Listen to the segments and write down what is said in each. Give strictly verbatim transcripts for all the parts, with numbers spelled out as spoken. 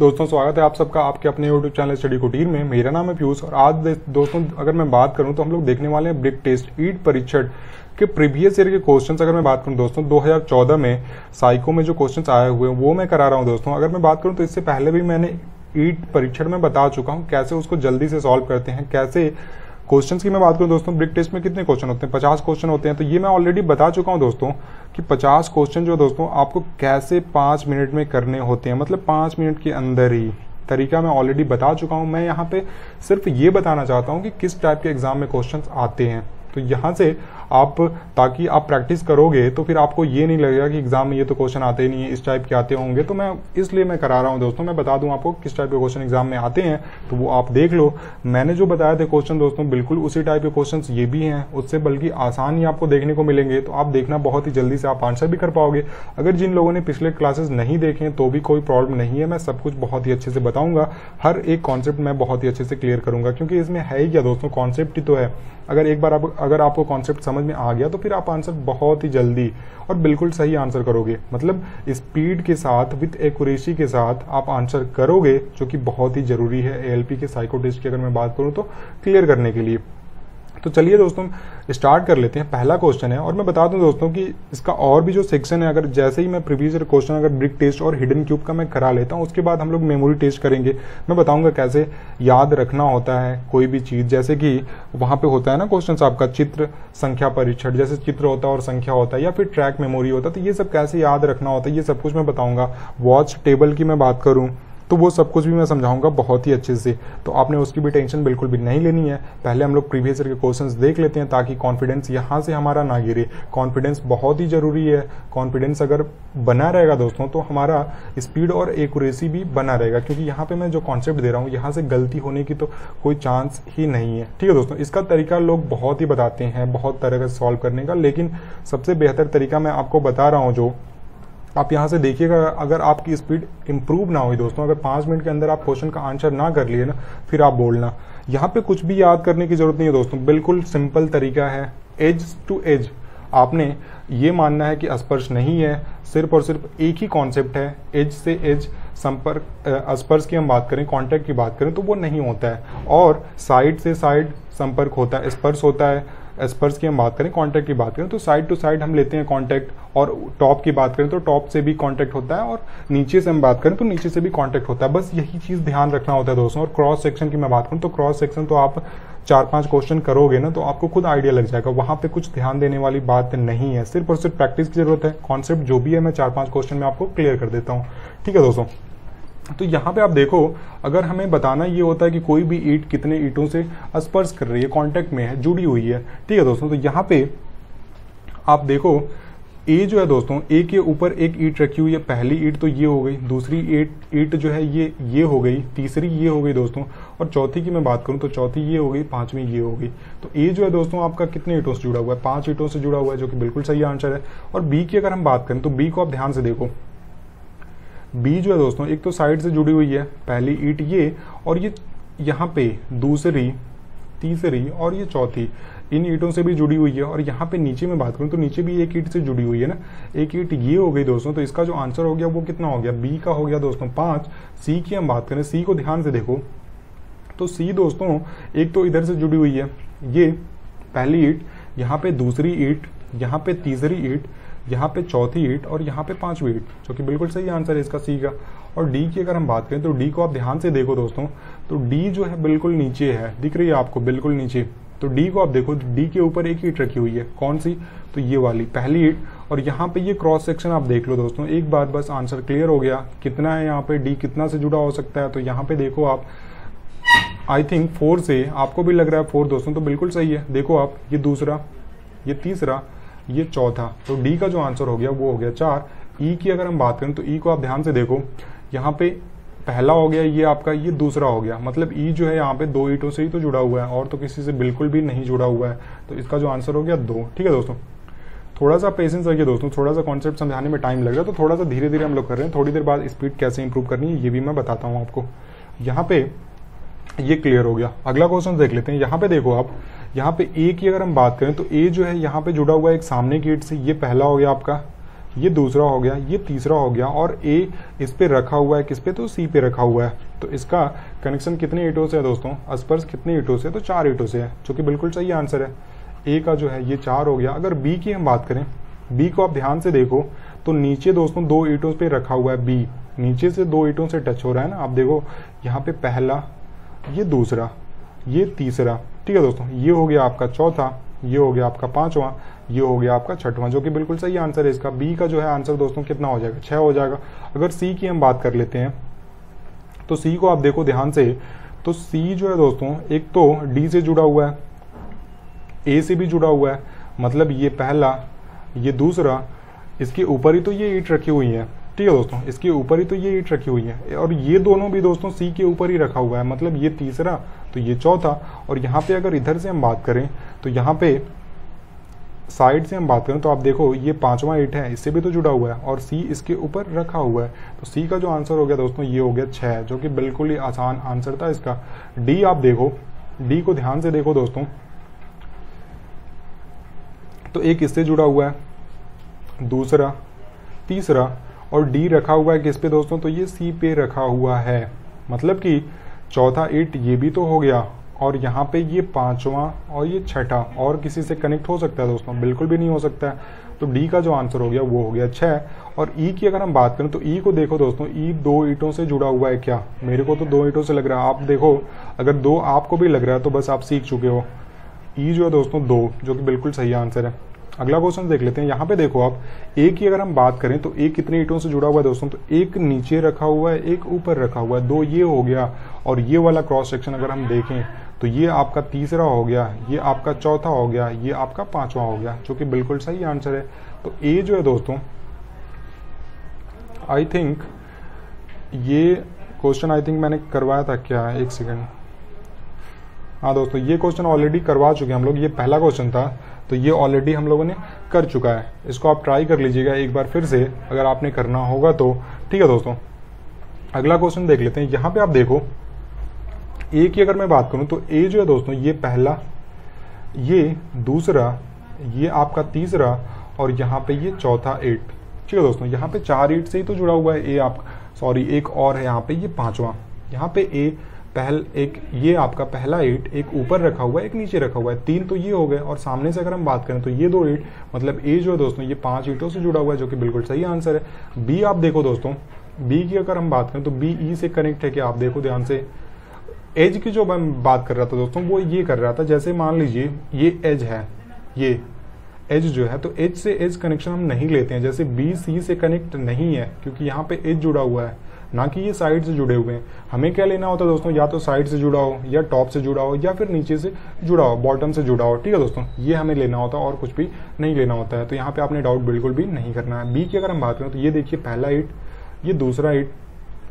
दोस्तों स्वागत है आप सबका आपके अपने यूट्यूब चैनल स्टडी कुटीर में। मेरा नाम है पीयूष और आज दोस्तों अगर मैं बात करूं तो हम लोग देखने वाले हैं ब्रिक टेस्ट ईट परीक्षण के प्रीवियस ईयर के क्वेश्चंस। अगर मैं बात करूं दोस्तों दो हज़ार चौदह में साइको में जो क्वेश्चंस आए हुए हैं वो मैं करा रहा हूं दोस्तों। अगर मैं बात करूं तो इससे पहले भी मैंने ईट परीक्षण में बता चुका हूं कैसे उसको जल्दी से सॉल्व करते हैं। कैसे क्वेश्चंस की मैं बात करूं दोस्तों, ब्रिक टेस्ट में कितने क्वेश्चन होते हैं, पचास क्वेश्चन होते हैं। तो ये मैं ऑलरेडी बता चुका हूं दोस्तों कि पचास क्वेश्चन जो दोस्तों आपको कैसे पाँच मिनट में करने होते हैं, मतलब पाँच मिनट के अंदर ही। तरीका मैं ऑलरेडी बता चुका हूं। मैं यहाँ पे सिर्फ ये बताना चाहता हूँ कि किस टाइप के एग्जाम में क्वेश्चन आते हैं। तो यहाँ से आप, ताकि आप प्रैक्टिस करोगे तो फिर आपको ये नहीं लगेगा कि एग्जाम में ये तो क्वेश्चन आते ही नहीं है, इस टाइप के आते होंगे। तो मैं इसलिए मैं करा रहा हूँ दोस्तों। मैं बता दूँ आपको किस टाइप के क्वेश्चन एग्जाम में आते हैं, तो वो आप देख लो। मैंने जो बताया थे क्वेश्चन दोस्तों, बिल्कुल उसी टाइप के क्वेश्चन ये भी हैं, उससे बल्कि आसान ही आपको देखने को मिलेंगे। तो आप देखना, बहुत ही जल्दी से आप आंसर भी कर पाओगे। अगर जिन लोगों ने पिछले क्लासेज नहीं देखे तो भी कोई प्रॉब्लम नहीं है, मैं सब कुछ बहुत ही अच्छे से बताऊँगा। हर एक कॉन्सेप्ट मैं बहुत ही अच्छे से क्लियर करूँगा, क्योंकि इसमें है ही क्या दोस्तों, कॉन्सेप्ट ही तो है। अगर एक बार आप अगर आपको कॉन्सेप्ट समझ में आ गया तो फिर आप आंसर बहुत ही जल्दी और बिल्कुल सही आंसर करोगे, मतलब स्पीड के साथ विद एक्यूरेसी के साथ आप आंसर करोगे, जो कि बहुत ही जरूरी है एएलपी के साइको टेस्ट की अगर मैं बात करूं तो क्लियर करने के लिए। तो चलिए दोस्तों स्टार्ट कर लेते हैं। पहला क्वेश्चन है, और मैं बता दूं दोस्तों कि इसका और भी जो सेक्शन है, अगर जैसे ही मैं प्रीवियस क्वेश्चन अगर ब्रिक टेस्ट और हिडन क्यूब का मैं करा लेता हूं, उसके बाद हम लोग मेमोरी टेस्ट करेंगे। मैं बताऊंगा कैसे याद रखना होता है कोई भी चीज़, जैसे कि वहाँ पर होता है ना क्वेश्चन आपका चित्र संख्या परीक्षण, जैसे चित्र होता है और संख्या होता है, या फिर ट्रैक मेमोरी होता है। तो ये सब कैसे याद रखना होता है ये सब कुछ मैं बताऊँगा। वॉच टेबल की मैं बात करूँ तो वो सब कुछ भी मैं समझाऊंगा बहुत ही अच्छे से। तो आपने उसकी भी टेंशन बिल्कुल भी नहीं लेनी है। पहले हम लोग प्रीवियस ईयर के क्वेश्चंस देख लेते हैं ताकि कॉन्फिडेंस यहाँ से हमारा ना गिरे। कॉन्फिडेंस बहुत ही ज़रूरी है। कॉन्फिडेंस अगर बना रहेगा दोस्तों तो हमारा स्पीड और एक्यूरेसी भी बना रहेगा, क्योंकि यहाँ पर मैं जो कॉन्सेप्ट दे रहा हूँ यहाँ से गलती होने की तो कोई चांस ही नहीं है। ठीक है दोस्तों, इसका तरीका लोग बहुत ही बताते हैं, बहुत तरह से सॉल्व करने का, लेकिन सबसे बेहतर तरीका मैं आपको बता रहा हूँ जो आप यहाँ से देखिएगा। अगर आपकी स्पीड इंप्रूव ना हुई दोस्तों, अगर पाँच मिनट के अंदर आप क्वेश्चन का आंसर ना कर लिए ना, फिर आप बोलना यहाँ पे कुछ भी याद करने की जरूरत नहीं है दोस्तों। बिल्कुल सिंपल तरीका है, एज टू एज आपने ये मानना है कि स्पर्श नहीं है, सिर्फ और सिर्फ एक ही कॉन्सेप्ट है। एज से एज संपर्क, स्पर्श की हम बात करें, कॉन्टैक्ट की बात करें तो वो नहीं होता है, और साइड से साइड संपर्क होता है, स्पर्श होता है। स्पर्श की हम बात करें, कांटेक्ट की बात करें तो साइड टू साइड हम लेते हैं कांटेक्ट, और टॉप की बात करें तो टॉप से भी कांटेक्ट होता है, और नीचे से हम बात करें तो नीचे से भी कांटेक्ट होता है। बस यही चीज़ ध्यान रखना होता है दोस्तों। और क्रॉस सेक्शन की मैं बात करूँ तो क्रॉस सेक्शन तो आप चार पांच क्वेश्चन करोगे ना तो आपको खुद आइडिया लग जाएगा, वहाँ पे कुछ ध्यान देने वाली बात नहीं है, सिर्फ और सिर्फ प्रैक्टिस की जरूरत है। कॉन्सेप्ट जो भी है मैं चार पाँच क्वेश्चन में आपको क्लियर कर देता हूँ। ठीक है दोस्तों, तो यहाँ पे आप देखो, अगर हमें बताना ये होता है कि कोई भी ईंट कितने ईंटों से स्पर्श कर रही है, कांटेक्ट में है, जुड़ी हुई है। ठीक है दोस्तों, तो यहाँ पे आप देखो ए जो है दोस्तों, ए के ऊपर एक ईंट रखी हुई है। पहली ईंट तो ये हो गई, दूसरी ईंट ईंट जो है ये ये हो गई, तीसरी ये हो गई दोस्तों, और चौथी की मैं बात करूँ तो चौथी ये हो गई, पांचवी ये हो गई। तो ए जो है दोस्तों आपका कितने ईंटों से जुड़ा हुआ है, पाँच ईंटों से जुड़ा हुआ है, जो कि बिल्कुल सही आंसर है। और बी की अगर हम बात करें तो बी को आप ध्यान से देखो। बी जो है दोस्तों, एक तो साइड से जुड़ी हुई है, पहली ईंट ये, और ये यहाँ पे दूसरी, तीसरी और ये चौथी, इन ईंटों से भी जुड़ी हुई है। और यहाँ पे नीचे में बात करूँ तो नीचे भी एक ईंट से जुड़ी हुई है ना, एक ईंट ये हो गई दोस्तों। तो इसका जो आंसर हो गया वो कितना हो गया, बी का हो गया दोस्तों पाँच। सी की हम बात करें, सी को ध्यान से देखो तो सी दोस्तों, एक तो इधर से जुड़ी हुई है, ये पहली ईंट, यहाँ पे दूसरी ईंट, यहाँ पे तीसरी ईंट, यहाँ पे चौथी ईंट, और यहाँ पे पांचवी ईंट, जो कि बिल्कुल सही आंसर है इसका, सी का। और डी की अगर हम बात करें तो डी को आप ध्यान से देखो दोस्तों, तो डी जो है बिल्कुल नीचे है, दिख रही है आपको, बिल्कुल नीचे। तो डी को आप देखो, डी के ऊपर एक ईंट रखी हुई है, कौन सी, तो ये वाली पहली ईंट, और यहाँ पे ये क्रॉस सेक्शन आप देख लो दोस्तों। एक बार बस आंसर क्लियर हो गया कितना है, यहाँ पे डी कितना से जुड़ा हो सकता है। तो यहाँ पे देखो आप, आई थिंक फोर से, आपको भी लग रहा है फोर दोस्तों, तो बिल्कुल सही है। देखो आप, ये दूसरा, ये तीसरा, ये चौथा। तो डी का जो आंसर हो गया वो हो गया चार। ई की अगर हम बात करें तो ई को आप ध्यान से देखो, यहाँ पे पहला हो गया ये आपका, ये दूसरा हो गया, मतलब ई जो है यहाँ पे दो ईंटों से ही तो जुड़ा हुआ है, और तो किसी से बिल्कुल भी नहीं जुड़ा हुआ है। तो इसका जो आंसर हो गया दो। ठीक है दोस्तों, थोड़ा सा पेशेंस रखिए दोस्तों, थोड़ा सा कॉन्सेप्ट समझाने में टाइम लग रहा है, तो थोड़ा सा धीरे धीरे हम लोग कर रहे हैं। थोड़ी देर बाद स्पीड कैसे इंप्रूव करनी है ये भी मैं बताता हूँ आपको। यहाँ पे ये क्लियर हो गया। अगला क्वेश्चन देख लेते हैं। यहाँ पे देखो आप, यहाँ पे ए की अगर हम बात करें तो ए जो है यहाँ पे जुड़ा हुआ है एक सामने की ईंट से, ये पहला हो गया आपका, ये दूसरा हो गया, ये तीसरा हो गया, और ए इस पे रखा हुआ है, किस पे, तो सी पे रखा हुआ है। तो इसका कनेक्शन कितने ईंटों से है दोस्तों, स्पर्श कितने ईंटों से है, तो चार ईंटों से है, जो कि बिल्कुल सही आंसर है। ए का जो है ये चार हो गया। अगर बी की हम बात करें, बी को आप ध्यान से देखो तो नीचे दोस्तों दो ईंटों पे रखा हुआ है, बी नीचे से दो ईंटों से टच हो रहा है ना, आप देखो यहाँ पे पहला, ये दूसरा, ये तीसरा, ठीक है दोस्तों, ये हो गया आपका चौथा, ये हो गया आपका पांचवा, ये हो गया आपका छठवां, जो कि बिल्कुल सही आंसर है इसका। बी का जो है आंसर दोस्तों कितना हो जाएगा, छह हो जाएगा। अगर सी की हम बात कर लेते हैं तो सी को आप देखो ध्यान से, तो सी जो है दोस्तों एक तो डी से जुड़ा हुआ है, ए से भी जुड़ा हुआ है, मतलब ये पहला, ये दूसरा, इसके ऊपर ही तो ये ईंट रखी हुई है, ठीक है दोस्तों, इसके ऊपर ही तो ये ईंट रखी हुई है, और ये दोनों भी दोस्तों सी के ऊपर ही रखा हुआ है, मतलब ये तीसरा तो ये चौथा। और यहाँ पे अगर इधर से हम बात करें तो यहाँ पे साइड से हम बात करें तो आप देखो ये पांचवा ईंट है, इससे भी तो जुड़ा हुआ है, और सी इसके ऊपर रखा हुआ है। तो सी का जो आंसर हो गया दोस्तों ये हो गया छह, जो कि बिल्कुल ही आसान आंसर था इसका। डी आप देखो, डी को ध्यान से देखो दोस्तों, तो एक इससे जुड़ा हुआ है, दूसरा, तीसरा, और डी रखा हुआ है किस पे दोस्तों, तो ये सी पे रखा हुआ है, मतलब कि चौथा ईट ये भी तो हो गया, और यहाँ पे ये पांचवा और ये छठा, और किसी से कनेक्ट हो सकता है दोस्तों, बिल्कुल भी नहीं हो सकता है। तो डी का जो आंसर हो गया वो हो गया छह। और ई की अगर हम बात करें तो ई को देखो दोस्तों, ई दो ईंटों से जुड़ा हुआ है क्या, मेरे को तो दो ईंटों से लग रहा है, आप देखो अगर दो आपको भी लग रहा है तो बस आप सीख चुके हो। ई जो है दोस्तों दो, जो कि बिल्कुल सही आंसर है। अगला क्वेश्चन देख लेते हैं। यहाँ पे देखो आप, ए की अगर हम बात करें तो ए कितने ईंटों से जुड़ा हुआ है दोस्तों, तो एक नीचे रखा हुआ है, एक ऊपर रखा हुआ है, दो ये हो गया, और ये वाला क्रॉस सेक्शन अगर हम देखें तो ये आपका तीसरा हो गया, ये आपका चौथा हो गया, ये आपका पांचवा हो गया, जो कि बिल्कुल सही आंसर है। तो ए जो है दोस्तों, आई थिंक ये क्वेश्चन आई थिंक मैंने करवाया था क्या, एक सेकेंड, हाँ दोस्तों ये क्वेश्चन ऑलरेडी करवा चुके हैं हम लोग, ये पहला क्वेश्चन था, तो ये ऑलरेडी हम लोगों ने कर चुका है। इसको आप ट्राई कर लीजिएगा एक बार फिर से, अगर आपने करना होगा तो, ठीक है दोस्तों। अगला क्वेश्चन देख लेते हैं। यहाँ पे आप देखो, ए की अगर मैं बात करूँ तो ए जो है दोस्तों ये पहला, ये दूसरा, ये आपका तीसरा, और यहाँ पे ये चौथा ईंट, ठीक है दोस्तों। यहाँ पे चार ईंट से ही तो जुड़ा हुआ है ए, आप सॉरी एक और है यहाँ पे, ये पांचवा। यहाँ पे ए पहल एक, ये आपका पहला ईट, एक ऊपर रखा हुआ है, एक नीचे रखा हुआ है, तीन तो ये हो गए, और सामने से अगर हम बात करें तो ये दो ईट, मतलब ए जो है दोस्तों ये पांच ईटों से जुड़ा हुआ है, जो कि बिल्कुल सही आंसर है। बी आप देखो दोस्तों, बी की अगर हम बात करें तो बी ई से कनेक्ट है कि, आप देखो ध्यान से। एज की जो मैं बात कर रहा था दोस्तों वो ये कर रहा था, जैसे मान लीजिए ये एज है, ये एज जो है, तो एज से एज कनेक्शन हम नहीं लेते हैं, जैसे बी सी से कनेक्ट नहीं है क्योंकि यहाँ पे एज जुड़ा हुआ है, ना कि ये साइड से जुड़े हुए हैं। हमें क्या लेना होता है दोस्तों, या तो साइड से जुड़ा हो, या टॉप से जुड़ा हो, या फिर नीचे से जुड़ा हो, बॉटम से जुड़ा हो, ठीक है दोस्तों, ये हमें लेना होता है, और कुछ भी नहीं लेना होता है। तो यहाँ पे आपने डाउट बिल्कुल भी नहीं करना है। बी की अगर हम बात करें तो ये देखिए पहला ईट, ये दूसरा ईट,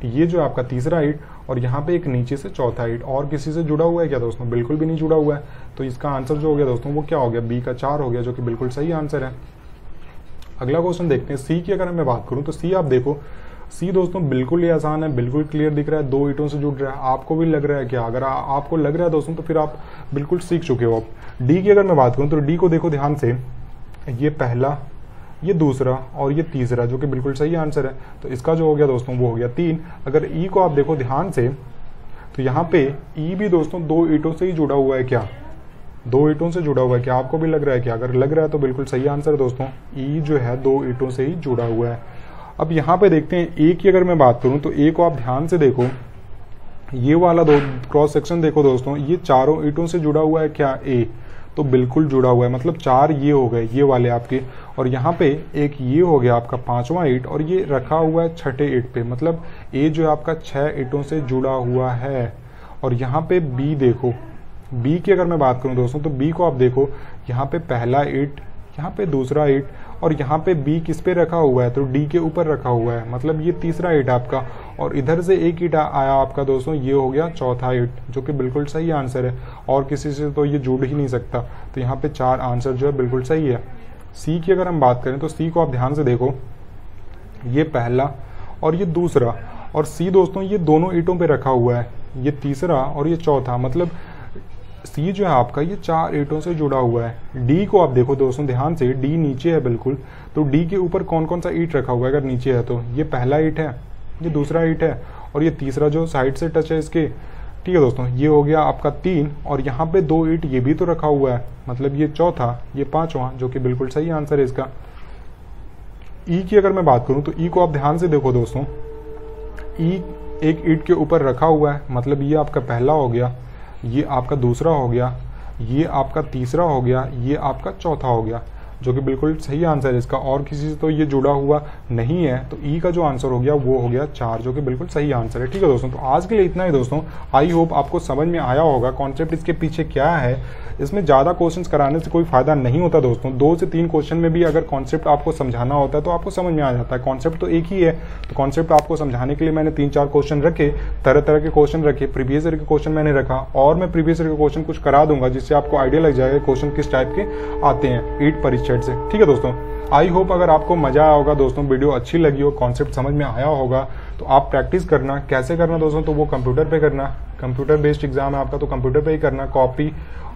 ये जो आपका तीसरा ईट, और यहाँ पे एक नीचे से चौथा ईट, और किसी से जुड़ा हुआ है क्या दोस्तों, बिल्कुल भी नहीं जुड़ा हुआ है। तो इसका आंसर जो हो गया दोस्तों वो क्या हो गया, बी का चार हो गया, जो कि बिल्कुल सही आंसर है। अगला क्वेश्चन देखते हैं। सी की अगर मैं बात करूँ तो सी आप देखो, सी दोस्तों बिल्कुल ही आसान है, बिल्कुल क्लियर दिख रहा है, दो ईंटों से जुड़ रहा है, आपको भी लग रहा है क्या, अगर आ, आपको लग रहा है दोस्तों तो फिर आप बिल्कुल सीख चुके हो आप। डी की अगर मैं बात करूं तो डी को देखो ध्यान से, ये पहला, ये दूसरा, और ये तीसरा, जो कि बिल्कुल सही आंसर है। तो इसका जो हो गया दोस्तों वो हो गया तीन। अगर ई को आप देखो ध्यान से तो यहाँ पे ई भी दोस्तों दो ईंटों से ही जुड़ा हुआ है क्या, दो ईंटों से जुड़ा हुआ है क्या, आपको भी लग रहा है क्या, अगर लग रहा है तो बिल्कुल सही आंसर है दोस्तों, ई जो है दो ईंटों से ही जुड़ा हुआ है। अब यहाँ पे देखते हैं ए की अगर मैं बात करूं तो ए को आप ध्यान से देखो, ये वाला दो क्रॉस सेक्शन देखो दोस्तों, ये चारों ईंटों से जुड़ा हुआ है क्या, ए तो बिल्कुल जुड़ा हुआ है, मतलब चार ये हो गए, ये वाले आपके, और यहाँ पे एक ये हो गया आपका पांचवा ईंट, और ये रखा हुआ है छठे ईंट पे, मतलब ए जो है आपका छह ईंटों से जुड़ा हुआ है। और यहाँ पे बी देखो, बी की अगर मैं बात करूँ दोस्तों तो बी को आप देखो, यहाँ पे पहला ईंट, यहाँ पे दूसरा ईंट, और यहाँ पे बी किस पे रखा हुआ है, तो डी के ऊपर रखा हुआ है, मतलब ये तीसरा ईट आपका, और इधर से एक ईट आया आपका दोस्तों, ये हो गया चौथा ईट, जो कि बिल्कुल सही आंसर है, और किसी से तो ये जुड़ ही नहीं सकता। तो यहाँ पे चार आंसर जो है बिल्कुल सही है। सी की अगर हम बात करें तो सी को आप ध्यान से देखो, ये पहला और ये दूसरा, और सी दोस्तों ये दोनों ईंटों पर रखा हुआ है, ये तीसरा और ये चौथा, मतलब सी जो है आपका ये चार एटों से जुड़ा हुआ है। डी को आप देखो दोस्तों ध्यान से, डी नीचे है बिल्कुल, तो डी के ऊपर कौन कौन सा ईट रखा हुआ है अगर नीचे है तो? ये पहला ईट है, ये दूसरा ईट है और ये तीसरा जो साइड से टच है इसके। ठीक है दोस्तों, ये हो गया आपका तीन, और यहाँ पे दो ईट ये भी तो रखा हुआ है, मतलब ये चौथा, ये पांचवा, जो कि बिल्कुल सही आंसर है इसका। ई की अगर मैं बात करूं तो ई को आप ध्यान से देखो दोस्तों, ई एक ईट के ऊपर रखा हुआ है, मतलब ये आपका पहला हो गया, ये आपका दूसरा हो गया, ये आपका तीसरा हो गया, ये आपका चौथा हो गया, जो कि बिल्कुल सही आंसर है इसका। और किसी से तो ये जुड़ा हुआ नहीं है, तो ई का जो आंसर हो गया वो हो गया चार, जो कि बिल्कुल सही आंसर है। ठीक है दोस्तों, तो आज के लिए इतना ही दोस्तों। आई होप आपको समझ में आया होगा कॉन्सेप्ट इसके पीछे क्या है। इसमें ज़्यादा क्वेश्चंस कराने से कोई फायदा नहीं होता दोस्तों, दो से तीन क्वेश्चन में भी अगर कॉन्सेप्ट आपको समझाना होता है तो आपको समझ में आ जाता है। कॉन्सेप्ट तो एक ही है, तो कॉन्सेप्ट आपको समझाने के लिए मैंने तीन चार क्वेश्चन रखे, तरह तरह के क्वेश्चन रखे, प्रीवियस ईयर के क्वेश्चन मैंने रखा, और मैं प्रीवियस ईयर के क्वेश्चन कुछ करा दूंगा जिससे आपको आइडिया लग जाएगा क्वेश्चन किस टाइप के आते हैं ईट परीक्षण से। ठीक है दोस्तों, आई होप अगर आपको मजा आया होगा दोस्तों, वीडियो अच्छी लगी हो, कॉन्सेप्ट समझ में आया होगा, तो आप प्रैक्टिस करना। कैसे करना दोस्तों? तो वो कंप्यूटर पे करना, कंप्यूटर बेस्ड एग्जाम है आपका, तो कंप्यूटर पे ही करना। कॉपी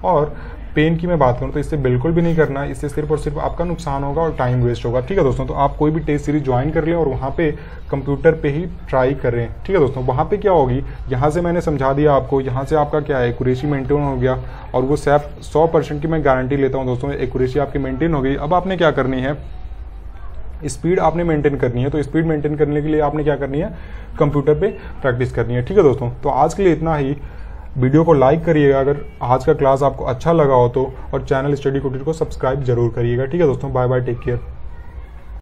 और पेन की मैं बात करूँ तो इससे बिल्कुल भी नहीं करना, इससे सिर्फ और सिर्फ आपका नुकसान होगा और टाइम वेस्ट होगा। ठीक है दोस्तों, तो आप कोई भी टेस्ट सीरीज ज्वाइन कर लें और वहाँ पे कंप्यूटर पे ही ट्राई करें। ठीक है दोस्तों, वहाँ पे क्या होगी, यहाँ से मैंने समझा दिया आपको, यहाँ से आपका क्या है एक्यूरेसी मेंटेन हो गया, और वो सैप सौ परसेंट की मैं गारंटी लेता हूँ दोस्तों, एक्यूरेसी आपकी मेंटेन हो गई। अब आपने क्या करनी है, स्पीड आपने मेंटेन करनी है, तो स्पीड मेंटेन करने के लिए आपने क्या करनी है, कंप्यूटर पे प्रैक्टिस करनी है। ठीक है दोस्तों, तो आज के लिए इतना ही। वीडियो को लाइक करिएगा अगर आज का क्लास आपको अच्छा लगा हो तो, और चैनल स्टडी ट्यूटर को सब्सक्राइब जरूर करिएगा। ठीक है दोस्तों, बाय बाय, टेक केयर।